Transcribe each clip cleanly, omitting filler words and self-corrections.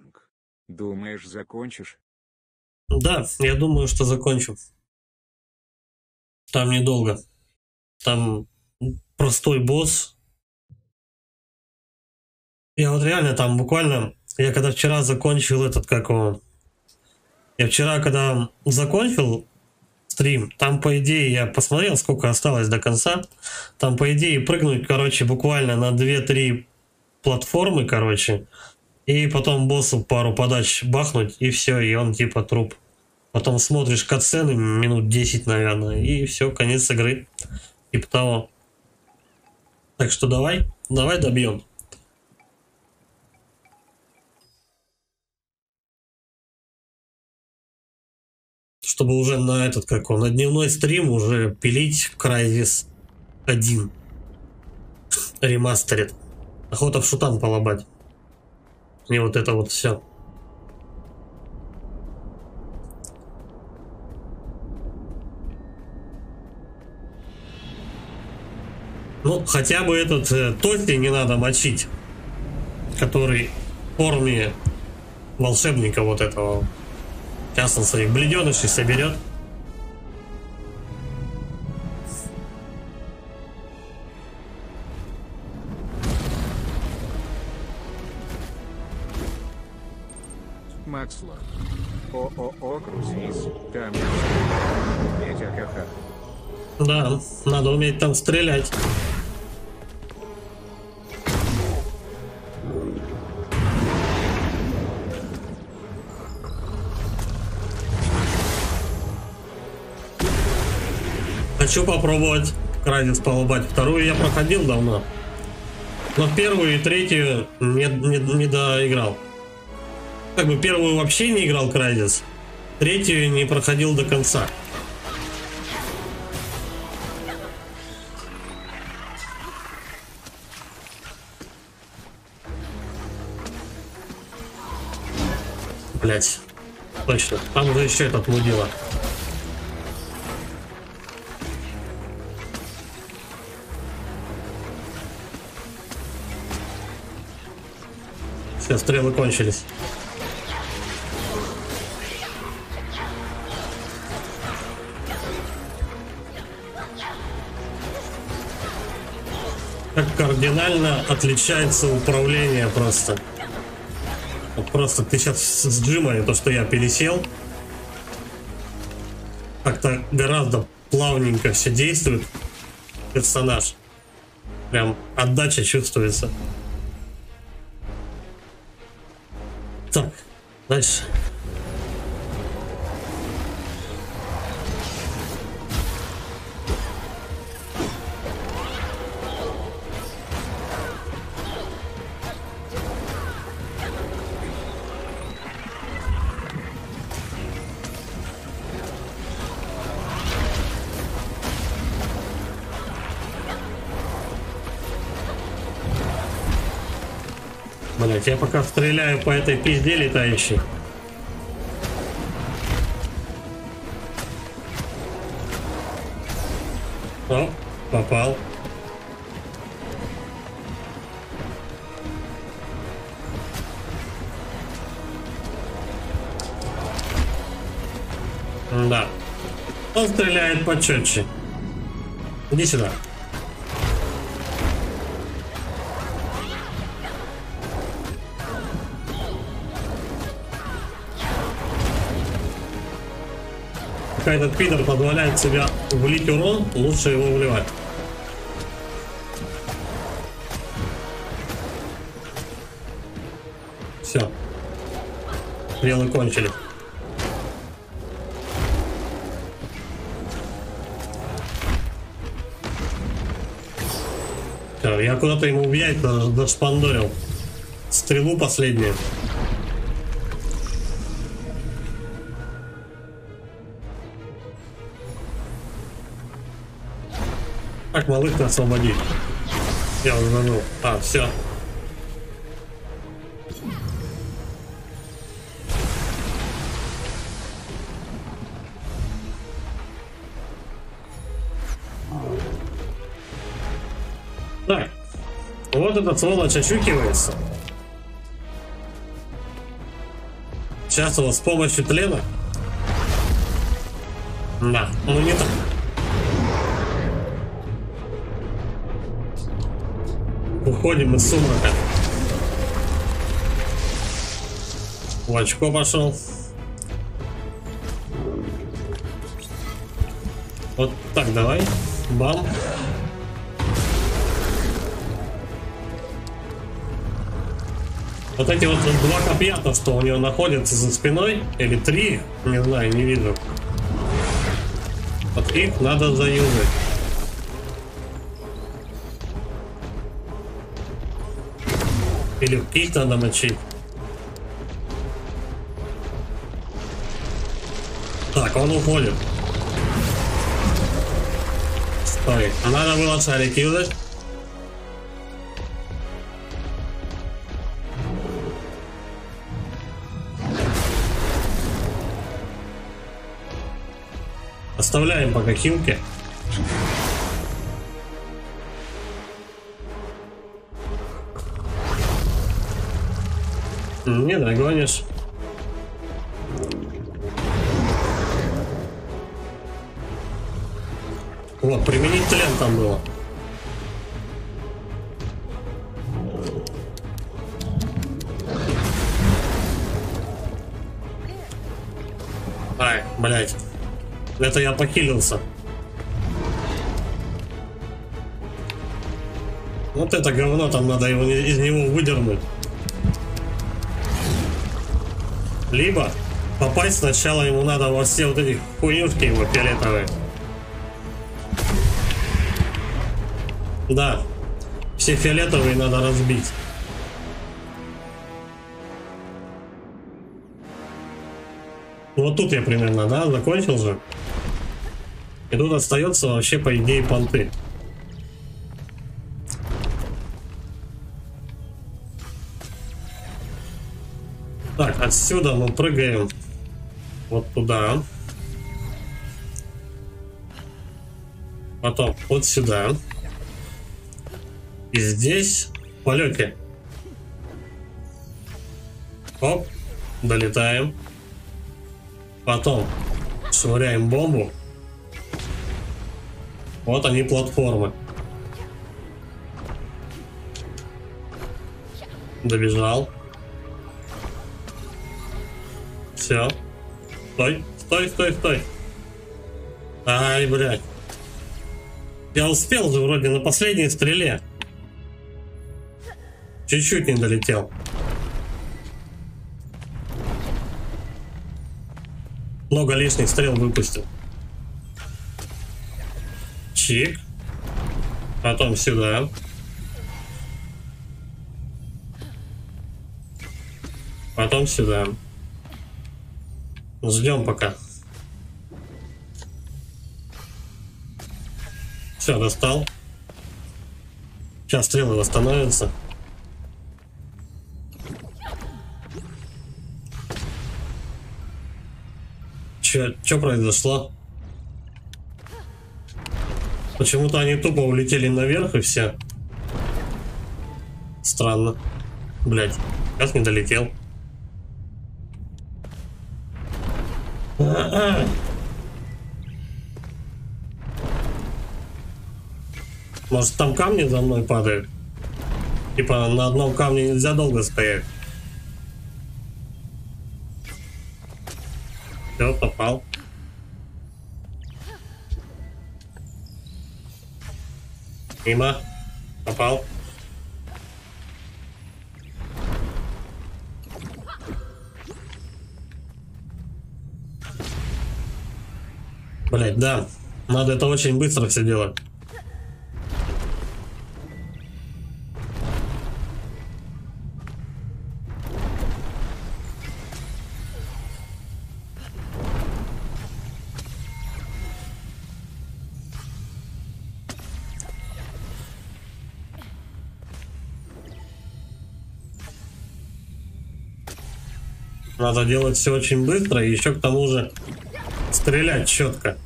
Ванг. Думаешь, закончишь? Да, я думаю, что закончу. Там недолго. Там простой босс. Я вот реально там буквально... Я когда вчера закончил этот, как его... Я вчера, когда закончил стрим, там, по идее, я посмотрел, сколько осталось до конца. Там, по идее, прыгнуть, короче, буквально на 2-3 платформы, короче. И потом боссу пару подач бахнуть, и все, и он типа труп. Потом смотришь катсцены минут 10, наверное, и все, конец игры. Типа того. Так что давай добьем. Чтобы уже на этот, как он, на дневной стрим уже пилить Crysis 1 ремастерит. Охота в шутан полобать. И вот это вот все. Ну, хотя бы этот Тофи не надо мочить, который в форме волшебника вот этого. Сейчас он своих бледенышей соберет. Максло. ООО Крузис. Там уметь АКХ. Да, надо уметь там стрелять. Хочу попробовать Crysis полобать. Вторую я проходил давно, но первую и третью не доиграл. Как бы первую вообще не играл Crysis, третью не проходил до конца. Блять, точно. Там же еще этот мудила. Стрелы кончились. Как кардинально отличается управление просто. Вот просто ты сейчас с джима, не то что я пересел. Как-то гораздо плавненько все действует. Персонаж. Прям отдача чувствуется. Так, дальше. Блять, я пока стреляю по этой пизде летающей. О, попал. Да. Он стреляет почетче. Иди сюда. Пока этот пидор позволяет себя влить урон, лучше его вливать. Все. Стрелы кончили. Все, я куда-то ему убьять дошпандорил. Стрелу последнюю. Так, малых-то освободи. Я уже забыл. А, все. Так. Вот этот сволочь очухивается. Сейчас его с помощью тлена. Да, ну не так. Уходим из сумрака. В очко пошел. Вот так давай. Бам. Вот эти вот два копья, то что у него находится за спиной, или три, не знаю, не вижу. Вот их надо заюзать. Или их надо мочить. Так, он уходит. Стой, надо было шарик юзать. Оставляем пока хилки. Не догонишь. Вот, применить тлен там было. Ай, блядь. Это я похилился. Вот это говно, там надо его из него выдернуть. Либо попасть сначала ему надо во все вот эти хуюшки его фиолетовые. Да, все фиолетовые надо разбить. Вот тут я примерно, да, закончил же. И тут остается вообще по идее понты. Так, отсюда мы прыгаем вот туда. Потом вот сюда. И здесь в полете. Оп, долетаем. Потом швыряем бомбу. Вот они, платформы. Добежал. Все. Стой, стой, стой, стой. Ай, блядь. Я успел же вроде на последней стреле. Чуть-чуть не долетел. Много лишних стрел выпустил. Чик. Потом сюда. Потом сюда. Ждем пока. Все, достал. Сейчас стрелы восстановятся. Что произошло? Почему-то они тупо улетели наверх и все. Странно. Блять, сейчас не долетел. Может, там камни за мной падают? Типа на одном камне нельзя долго стоять. Все, попал. Мимо. Попал. Блять, да. Надо это очень быстро все делать. Надо делать все очень быстро и еще к тому же стрелять четко.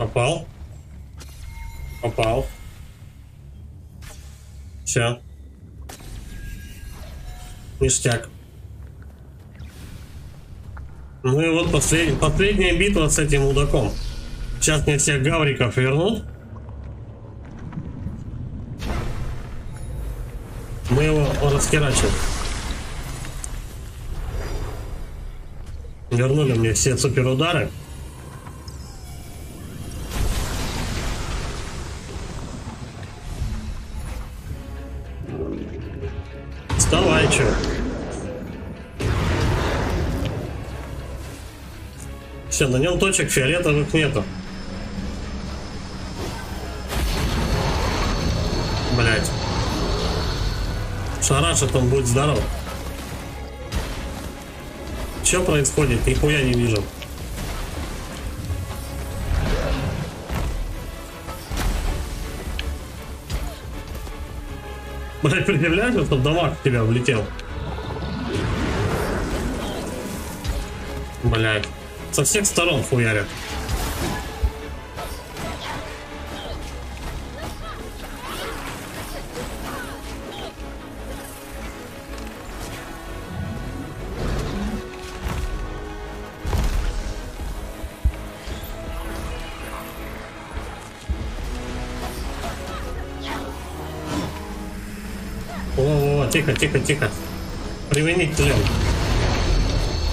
Попал. Попал. Все. Ништяк. Ну и вот последняя битва с этим мудаком. Сейчас мне всех гавриков вернут. Мы его раскирачим. Вернули мне все суперудары. Вставай, чё. Все, на нем точек фиолетовых нету. Блять. Шарашит он, будет здоров. Что происходит? Нихуя не вижу. Блять, предъявляешь, что дамаг в тебя влетел? Блять. Со всех сторон хуярят. О, тихо, тихо, тихо. Применить трем.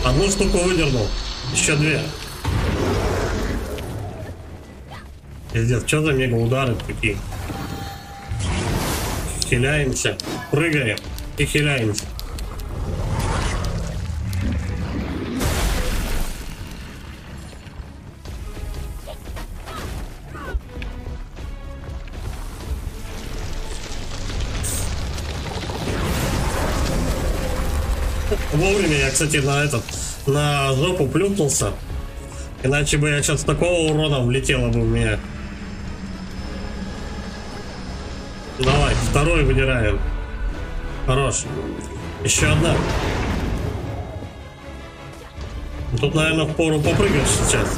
Одну штуку выдернул. Еще две. Пиздец, что за мега удары такие? Хиляемся, прыгаем и хиляемся. Вовремя я, кстати, на жопу плюхнулся, иначе бы я сейчас такого урона влетела бы в меня. Давай, второй выдираем. Хорош. Еще одна. Тут, наверное, впору попрыгаешь сейчас.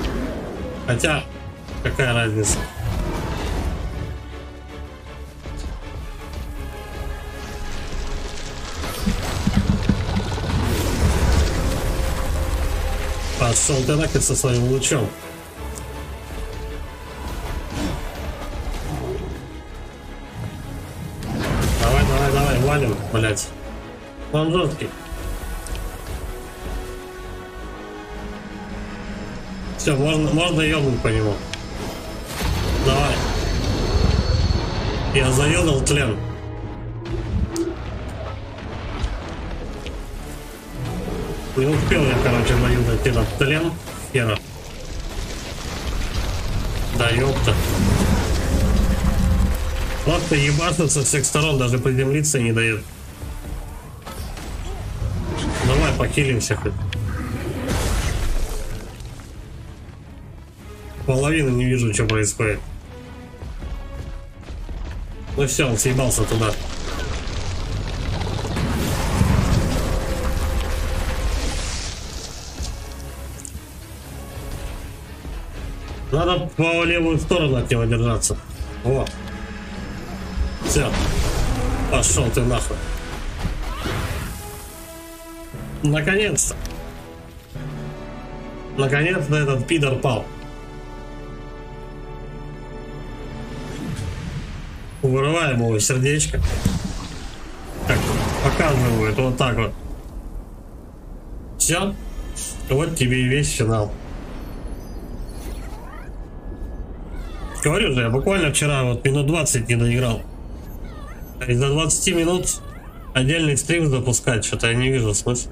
Хотя, какая разница. Пошел ты нахер со своим лучом. Давай, давай, давай, валим, блять. Он жесткий. Все, можно ебнуть по нему. Давай. Я заебнул тлен. Не успел я, короче, наебать этот тлен. Хера. Да ёпта. Просто ебашит со всех сторон, даже приземлиться не дает. Давай похилимся хоть. Половину не вижу, что происходит. Ну все, он съебался туда. Надо по левую сторону от него держаться. Вот. Все. Пошел ты нахуй. Наконец-то. Наконец-то этот пидор пал. Вырываем его сердечко. Так, показывают вот так вот. Все. Вот тебе и весь финал. Говорю же, я буквально вчера вот минут 20 не доиграл. Из-за 20 минут отдельный стрим запускать, что-то я не вижу смысла.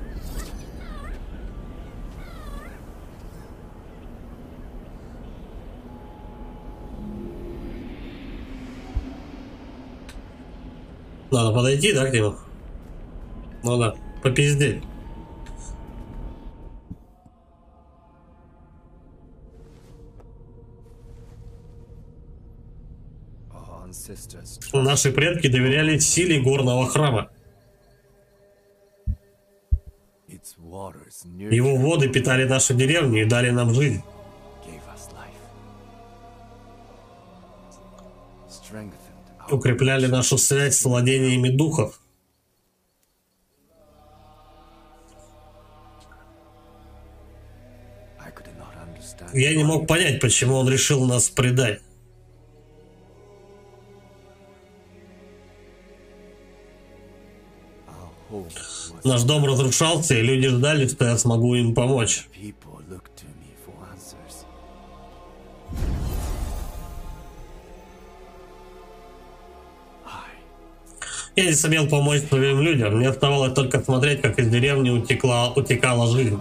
Надо подойти, да, к нему? Ну да, попиздеть. Наши предки доверяли силе горного храма. Его воды питали нашу деревню и дали нам жизнь. Укрепляли нашу связь с владениями духов. Я не мог понять, почему он решил нас предать. Наш дом разрушался, и люди ждали, что я смогу им помочь. Я не сумел помочь своим людям. Мне оставалось только смотреть, как из деревни утекала жизнь.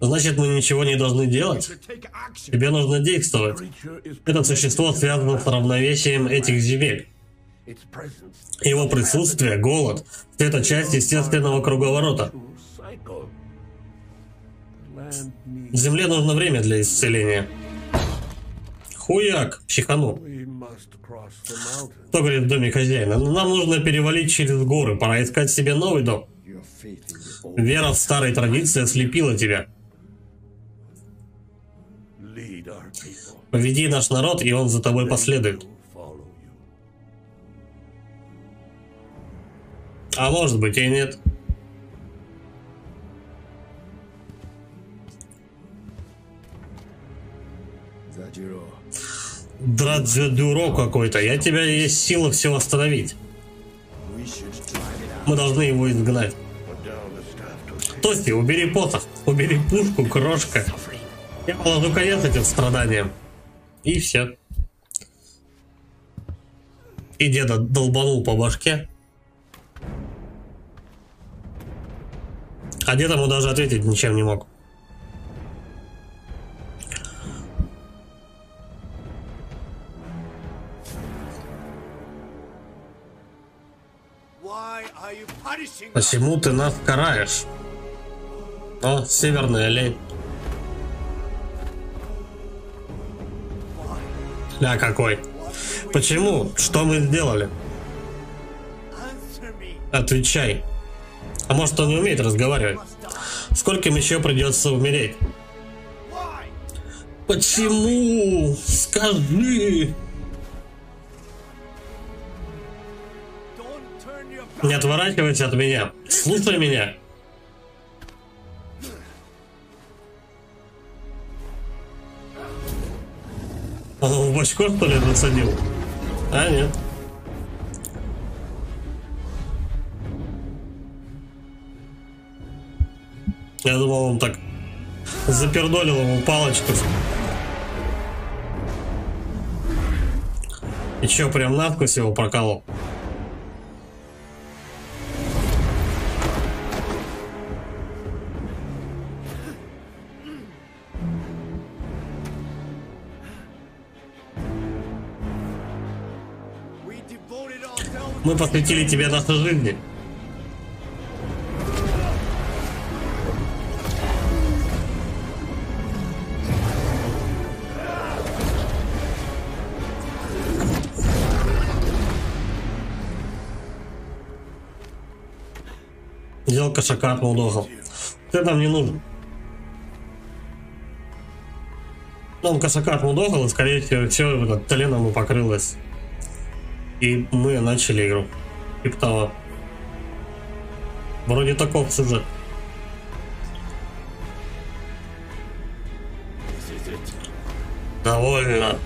Значит, мы ничего не должны делать? Тебе нужно действовать. Это существо связано с равновесием этих земель. Его присутствие, голод, все это часть естественного круговорота. Земле нужно время для исцеления. Хуяк, психанул. Кто говорит в доме хозяина? Нам нужно перевалить через горы, пора искать себе новый дом. Вера в старые традиции ослепила тебя. Поведи наш народ, и он за тобой последует. А может быть и нет. Драдзюдюро какой-то. Я тебя есть сила все восстановить. Мы должны его изгнать. Тости, убери посох, убери пушку, крошка. Я положу конец этим страданиям. И все. И деда долбанул по башке. А дед ему даже ответить ничем не мог. Почему ты нас караешь? О, северный олень. Ля какой. Почему? Что мы сделали? Отвечай. А может, он не умеет разговаривать? Сколько им еще придется умереть? Почему? Скажи! Не отворачивайся от меня. Слушай меня. Он в бочку, что ли, насадил? А, нет. Я думал, он так запердолил ему палочку. И чё, прям надкус его проколол? Мы посвятили тебе нашей жизни. Кошака молодого. Ты нам не нужен. Он кошака молодого, и скорее всего все талена ему покрылось. И мы начали игру. Типа вроде такого сюжет. Довольно.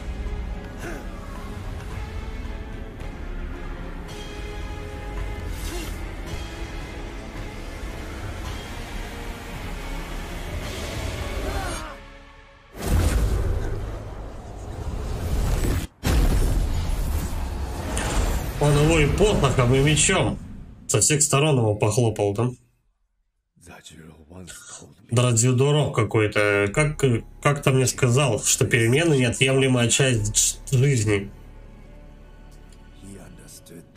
И посохом, и мечом. Со всех сторон его похлопал там. Драдзюдорок какой-то. Как-то мне сказал, что перемены неотъемлемая часть жизни.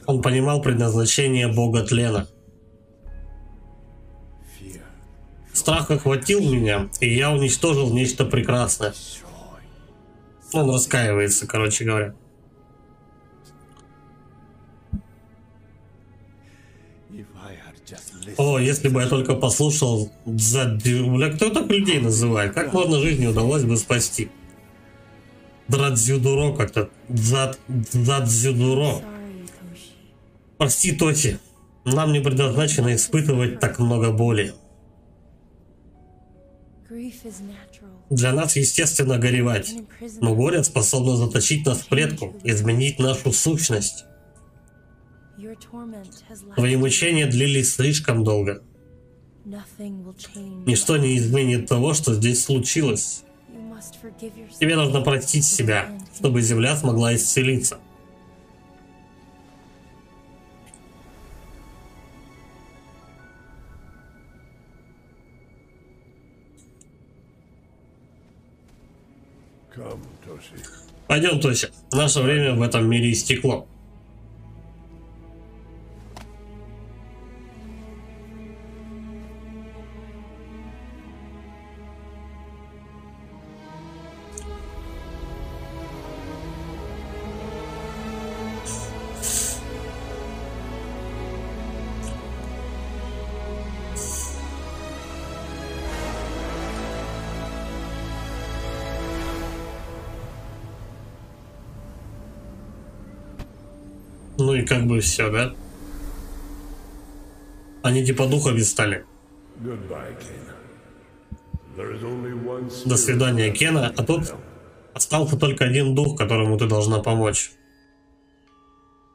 Он понимал предназначение бога тлена. Страх охватил меня, и я уничтожил нечто прекрасное. Он раскаивается, короче говоря. О, если бы я только послушал Дзадзю... Бля, кто так людей называет? Как можно жизнь удалось бы спасти? Драдзюдуро как-то. Драдзюдуро. Прости, Тоти. Нам не предназначено испытывать так много боли. Для нас, естественно, горевать. Но горе способно заточить нас в клетку, изменить нашу сущность. Твои мучения длились слишком долго. Ничто не изменит того, что здесь случилось. Тебе нужно простить себя, чтобы земля смогла исцелиться. Пойдем, Тоси. Наше время в этом мире истекло. Ну и как бы все, да? Они типа духами стали. До свидания, Кена. А тут остался только один дух, которому ты должна помочь.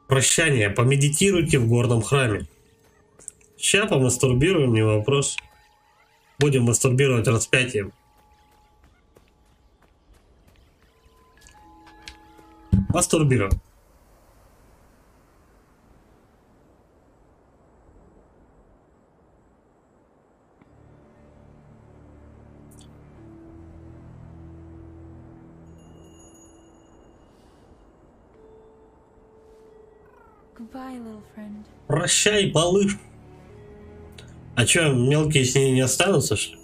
Прощание. Помедитируйте в горном храме. Сейчас помастурбируем, не вопрос. Будем мастурбировать распятием. Мастурбируем. Прощай, малыш. А чё, мелкие с ней не останутся, что ли?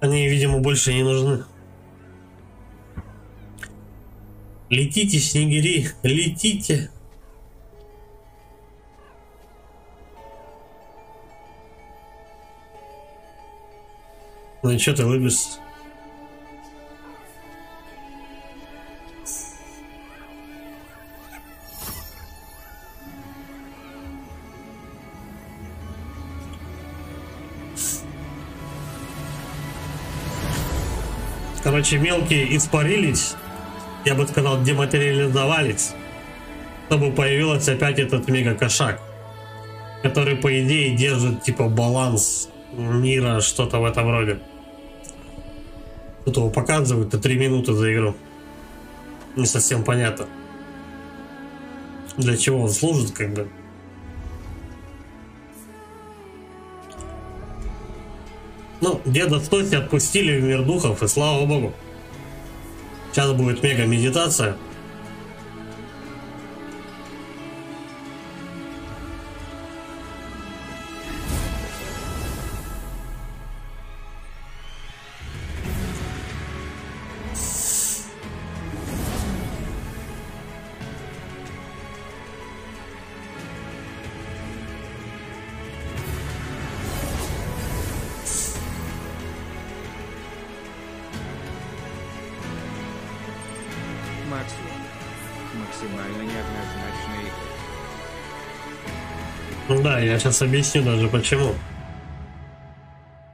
Они, видимо, больше не нужны. Летите, снегири, летите. Ну и чё ты выбежишь? Короче, мелкие испарились, я бы сказал, дематериализовались, чтобы появился опять этот мега-кошак, который, по идее, держит, типа, баланс мира, что-то в этом роде. Тут его показывают, и 3 минуты за игру. Не совсем понятно, для чего он служит, как бы. Ну, деда с Тоси отпустили в мир духов, и слава богу. Сейчас будет мега-медитация. Да, я сейчас объясню даже почему.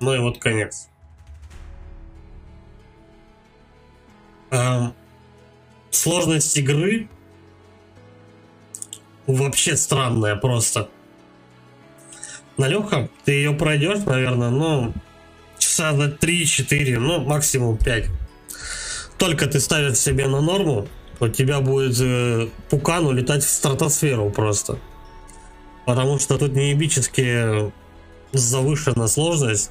Ну и вот конец. Сложность игры вообще странная просто. На легком ты ее пройдешь, наверное, ну, часа за 3-4, ну, максимум 5. Только ты ставишь себе на норму, у тебя будет пукан улетать в стратосферу просто. Потому что тут неебически завышена сложность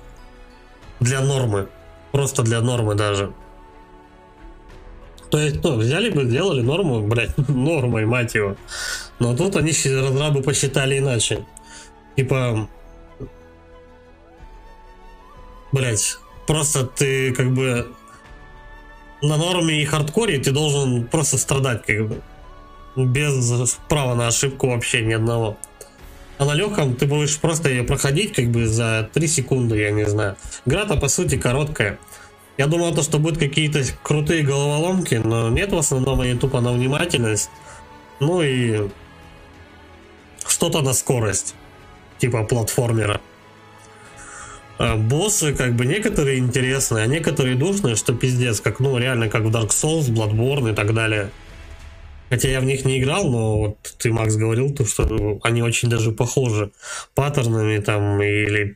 для нормы. Просто для нормы даже. То есть, ну, взяли бы, сделали норму, блядь, нормой, мать его. Но тут они разрабы посчитали иначе. Типа... Блядь, просто ты как бы... на норме и хардкоре ты должен просто страдать, как бы. Без права на ошибку вообще ни одного. А на легком ты будешь просто ее проходить как бы за 3 секунды, я не знаю. Игра-то по сути короткая. Я думал, то, что будут какие-то крутые головоломки, но нет, в основном они тупо на внимательность. Ну и что-то на скорость. Типа платформера. А боссы как бы некоторые интересные, а некоторые душные, что пиздец, как, ну реально как в Dark Souls, Bloodborne и так далее. Хотя я в них не играл, но вот ты, Макс, говорил, то, что они очень даже похожи паттернами там или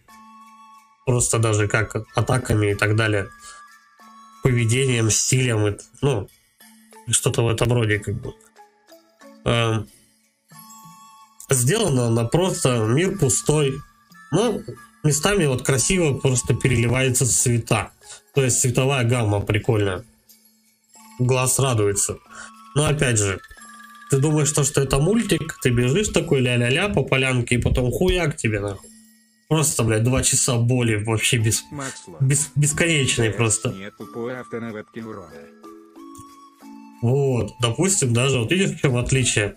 просто даже как атаками и так далее. Поведением, стилем, и, ну, что-то в этом роде как бы. Сделано она просто, мир пустой, но местами вот красиво просто переливаются цвета. То есть цветовая гамма прикольная. Глаз радуется. Но опять же, ты думаешь, то, что это мультик, ты бежишь такой ля-ля-ля по полянке, и потом хуяк тебе нахуй. Просто, блядь, 2 часа боли вообще бесконечные просто. Вот, допустим, даже вот видишь, в чем отличие.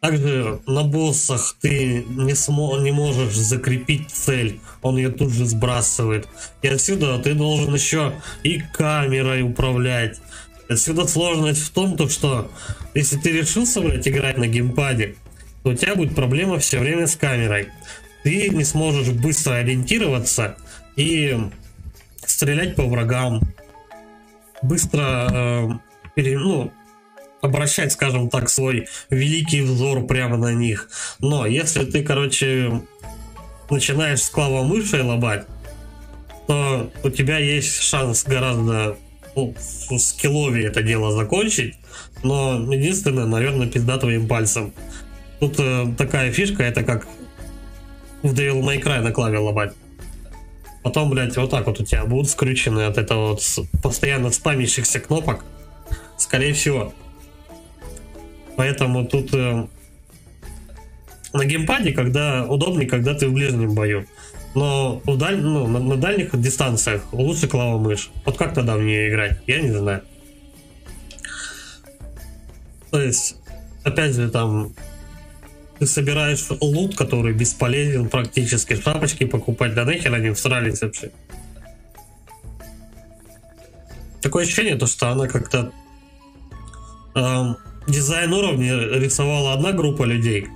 Также на боссах ты не можешь закрепить цель, он ее тут же сбрасывает. И отсюда ты должен еще и камерой управлять. Отсюда сложность в том, то, что если ты решился, блядь, играть на геймпаде, то у тебя будет проблема все время с камерой. Ты не сможешь быстро ориентироваться и стрелять по врагам. Быстро обращать, скажем так, свой великий взор прямо на них. Но если ты, короче, начинаешь с клавомышей лобать, то у тебя есть шанс гораздо скилловее это дело закончить. Но единственное, наверное, пиздатовым пальцем. Тут такая фишка, это как в Devil May Cry на клаве лобать. Потом, блядь, вот так вот у тебя будут скрючены от этого вот постоянно спамящихся кнопок, скорее всего. Поэтому тут на геймпаде когда удобнее, когда ты в ближнем бою. Но на дальних дистанциях лучше клавомышь. Вот как тогда в нее играть, я не знаю. То есть, опять же, там ты собираешь лут, который бесполезен практически. Шапочки покупать, да нахер они всрались вообще. Такое ощущение, то, что она как-то дизайн уровня рисовала одна группа людей,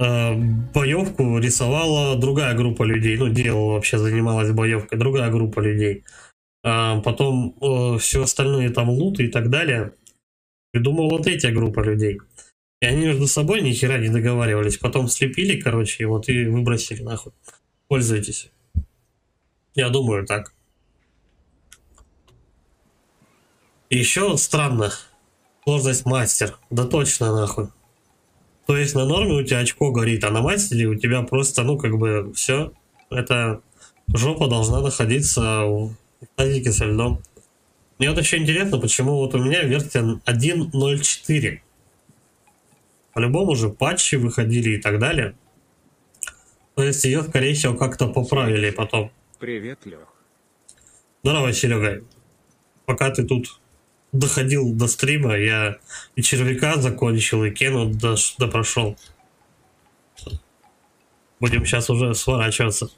боевку рисовала другая группа людей, ну делала вообще, занималась боевкой другая группа людей, потом все остальные там луты и так далее придумала третья группа людей, и они между собой ни хера не договаривались, потом слепили, короче, и вот и выбросили нахуй. Пользуйтесь, я думаю, так. Еще странно, сложность мастер, да точно нахуй. То есть на норме у тебя очко горит, а на мастере у тебя просто, ну как бы, все. Это жопа должна находиться в тазике со льдом. Мне вот еще интересно, почему вот у меня версия 1.04. По-любому же патчи выходили и так далее. То есть ее, скорее всего, как-то поправили потом. Привет, Лех. Здорово, Серега. Пока ты тут доходил до стрима, я и червяка закончил, и Кену допрошел. Будем сейчас уже сворачиваться.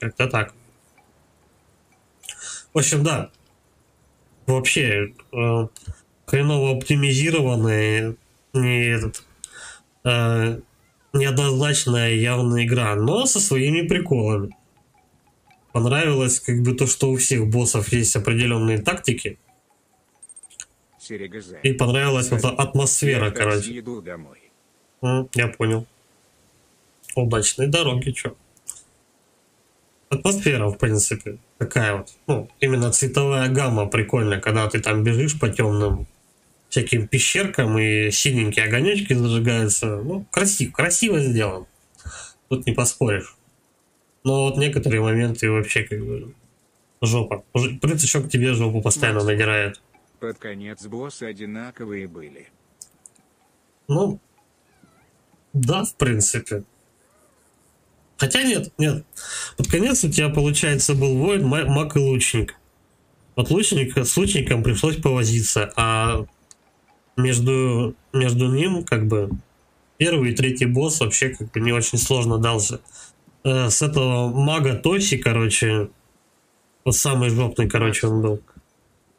Как-то так. В общем, да. Вообще, хреново оптимизированная, неоднозначная явная игра, но со своими приколами. Понравилось как бы то, что у всех боссов есть определенные тактики. И понравилась вот атмосфера, короче. Я понял. Удачной дороги, чё. Атмосфера, в принципе, такая вот. Ну, именно цветовая гамма прикольная, когда ты там бежишь по темным всяким пещеркам, и синенькие огонечки зажигаются. Ну, красиво сделано. Тут не поспоришь. Но вот некоторые моменты вообще как бы жопа. Плюс еще к тебе жопу постоянно надирает. Под конец боссы одинаковые были. Ну, да, в принципе. Хотя нет, нет. Под конец у тебя, получается, был воин, маг и лучник. Вот с лучником пришлось повозиться, а между ним как бы первый и третий босс вообще как бы не очень сложно дался. С этого мага Тоси, короче, вот самый жопный, короче, он был.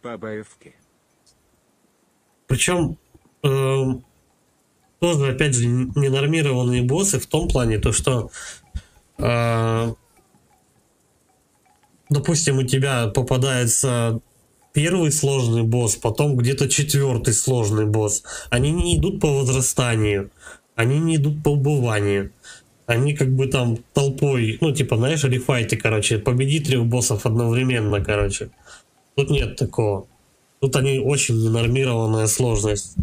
По боевке. Причем тоже, опять же, ненормированные боссы в том плане, то что, допустим, у тебя попадается первый сложный босс, потом где-то четвертый сложный босс. Они не идут по возрастанию, они не идут по убыванию. Они как бы там толпой, ну типа, знаешь, рефайты, короче, победи трех боссов одновременно, короче. Тут нет такого. Тут они очень ненормированная сложность.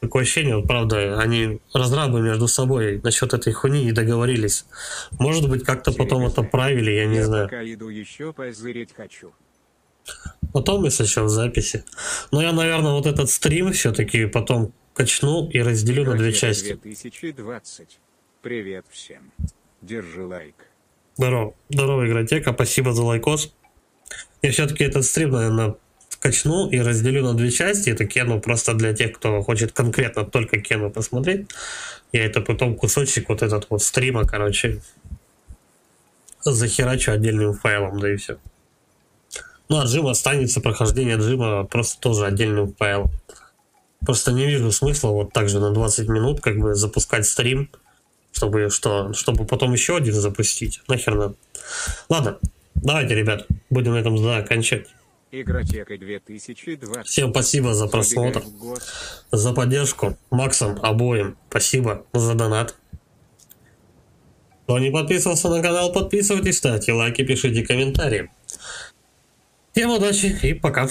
Такое ощущение, правда, они разрабы между собой насчет этой хуйни не договорились. Может быть, как-то потом это правили, я не знаю. Пока иду еще позырить хочу. Потом, если еще в записи. Но я, наверное, вот этот стрим все-таки потом качну и разделю на две части. 2020. Привет всем. Держи лайк. Здорово. Здорово, игротека. Спасибо за лайкос. Я все-таки этот стрим, наверное, качну и разделю на две части. Это Кену просто для тех, кто хочет конкретно только Кену посмотреть. Я это потом кусочек вот этот вот стрима, короче, захерачу отдельным файлом, да и все. Ну, а джим останется, прохождение джима просто тоже отдельным файлом. Просто не вижу смысла вот так же на 20 минут как бы запускать стрим. Чтобы потом еще один запустить. Нахер надо. Ладно, давайте, ребят, будем на этом заканчивать. Игротека 2020. Всем спасибо за просмотр, за поддержку. Максам обоим спасибо за донат. Кто не подписывался на канал, подписывайтесь, ставьте лайки, пишите комментарии. Всем удачи и пока.